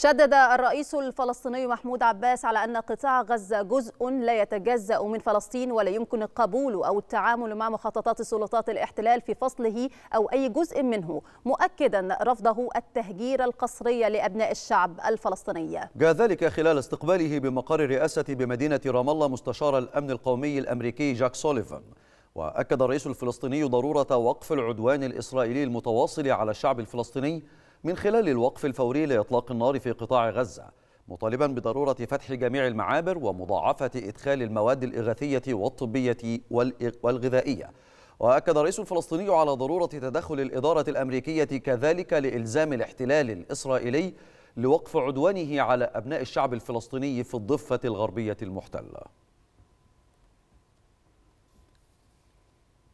شدد الرئيس الفلسطيني محمود عباس على أن قطاع غزة جزء لا يتجزأ من فلسطين، ولا يمكن القبول أو التعامل مع مخططات سلطات الاحتلال في فصله أو أي جزء منه، مؤكدا رفضه التهجير القسري لأبناء الشعب الفلسطيني. جاء ذلك خلال استقباله بمقر الرئاسة بمدينة رام الله مستشار الأمن القومي الأمريكي جاك سوليفان. وأكد الرئيس الفلسطيني ضرورة وقف العدوان الإسرائيلي المتواصل على الشعب الفلسطيني من خلال الوقف الفوري لإطلاق النار في قطاع غزة، مطالبا بضرورة فتح جميع المعابر ومضاعفة إدخال المواد الإغاثية والطبية والغذائية. وأكد الرئيس الفلسطيني على ضرورة تدخل الإدارة الأمريكية كذلك لإلزام الاحتلال الإسرائيلي لوقف عدوانه على أبناء الشعب الفلسطيني في الضفة الغربية المحتلة.